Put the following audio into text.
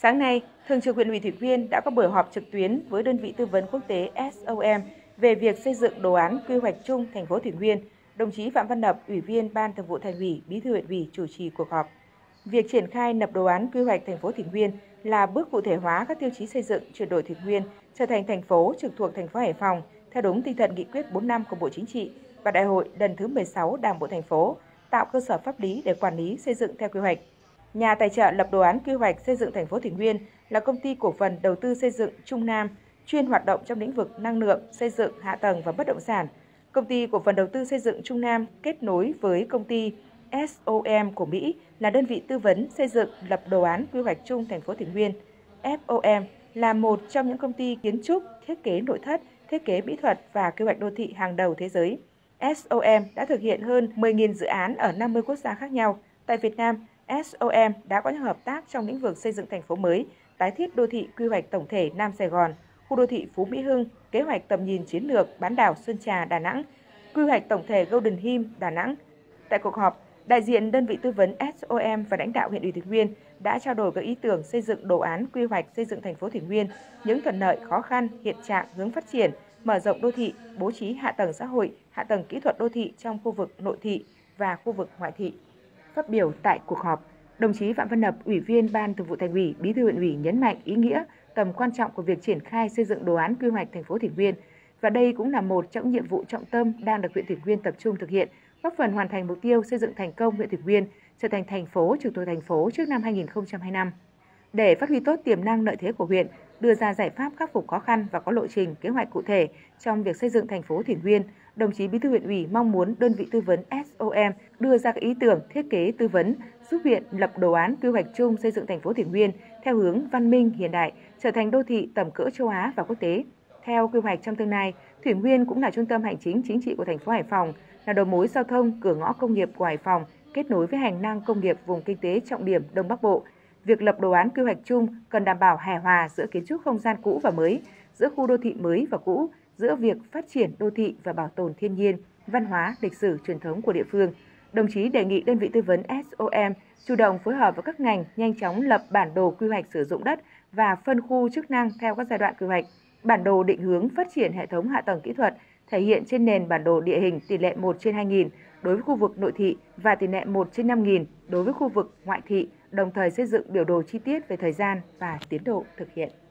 Sáng nay, Thường trực Huyện ủy Thủy Nguyên đã có buổi họp trực tuyến với đơn vị tư vấn quốc tế SOM về việc xây dựng đồ án quy hoạch chung thành phố Thủy Nguyên. Đồng chí Phạm Văn Lập, Ủy viên Ban Thường vụ Thành ủy, Bí thư Huyện ủy chủ trì cuộc họp. Việc triển khai lập đồ án quy hoạch thành phố Thủy Nguyên là bước cụ thể hóa các tiêu chí xây dựng chuyển đổi Thủy Nguyên trở thành thành phố trực thuộc thành phố Hải Phòng theo đúng tinh thần nghị quyết 45 của Bộ Chính trị và Đại hội lần thứ 16 Đảng bộ thành phố, tạo cơ sở pháp lý để quản lý xây dựng theo quy hoạch. Nhà tài trợ lập đồ án quy hoạch xây dựng thành phố Thủy Nguyên là công ty cổ phần đầu tư xây dựng Trung Nam, chuyên hoạt động trong lĩnh vực năng lượng, xây dựng, hạ tầng và bất động sản. Công ty cổ phần đầu tư xây dựng Trung Nam kết nối với công ty SOM của Mỹ là đơn vị tư vấn xây dựng lập đồ án quy hoạch chung thành phố Thủy Nguyên. SOM là một trong những công ty kiến trúc, thiết kế nội thất, thiết kế mỹ thuật và quy hoạch đô thị hàng đầu thế giới. SOM đã thực hiện hơn 10.000 dự án ở 50 quốc gia khác nhau. Tại Việt Nam, SOM đã có những hợp tác trong lĩnh vực xây dựng thành phố mới, tái thiết đô thị quy hoạch tổng thể Nam Sài Gòn, khu đô thị Phú Mỹ Hưng, kế hoạch tầm nhìn chiến lược bán đảo Sơn Trà, Đà Nẵng, quy hoạch tổng thể Golden Hill, Đà Nẵng. Tại cuộc họp, đại diện đơn vị tư vấn SOM và lãnh đạo huyện ủy Thủy Nguyên đã trao đổi các ý tưởng xây dựng đồ án quy hoạch xây dựng thành phố Thủy Nguyên, những thuận lợi, khó khăn, hiện trạng, hướng phát triển, mở rộng đô thị, bố trí hạ tầng xã hội, hạ tầng kỹ thuật đô thị trong khu vực nội thị và khu vực ngoại thị. Phát biểu tại cuộc họp, đồng chí Phạm Văn Lập, Ủy viên Ban Thường vụ Thành ủy, Bí thư Huyện ủy nhấn mạnh ý nghĩa, tầm quan trọng của việc triển khai xây dựng đồ án quy hoạch thành phố Thủy Nguyên, và đây cũng là một trong những nhiệm vụ trọng tâm đang được huyện Thủy Nguyên tập trung thực hiện, góp phần hoàn thành mục tiêu xây dựng thành công huyện Thủy Nguyên trở thành thành phố trực thuộc thành phố trước năm 2025. Để phát huy tốt tiềm năng lợi thế của huyện, đưa ra giải pháp khắc phục khó khăn và có lộ trình, kế hoạch cụ thể trong việc xây dựng thành phố Thủy Nguyên, đồng chí Bí thư Huyện ủy mong muốn đơn vị tư vấn SOM đưa ra các ý tưởng, thiết kế, tư vấn giúp huyện lập đồ án quy hoạch chung xây dựng thành phố Thủy Nguyên theo hướng văn minh, hiện đại, trở thành đô thị tầm cỡ châu Á và quốc tế. Theo quy hoạch trong tương lai, Thủy Nguyên cũng là trung tâm hành chính chính trị của thành phố Hải Phòng, là đầu mối giao thông, cửa ngõ công nghiệp của Hải Phòng, kết nối với hành lang công nghiệp vùng kinh tế trọng điểm Đông Bắc Bộ. Việc lập đồ án quy hoạch chung cần đảm bảo hài hòa giữa kiến trúc không gian cũ và mới, giữa khu đô thị mới và cũ, giữa việc phát triển đô thị và bảo tồn thiên nhiên, văn hóa, lịch sử, truyền thống của địa phương. Đồng chí đề nghị đơn vị tư vấn SOM chủ động phối hợp với các ngành nhanh chóng lập bản đồ quy hoạch sử dụng đất và phân khu chức năng theo các giai đoạn quy hoạch. Bản đồ định hướng phát triển hệ thống hạ tầng kỹ thuật thể hiện trên nền bản đồ địa hình tỷ lệ 1/2000 đối với khu vực nội thị và tỷ lệ 1/5000 đối với khu vực ngoại thị, đồng thời xây dựng biểu đồ chi tiết về thời gian và tiến độ thực hiện.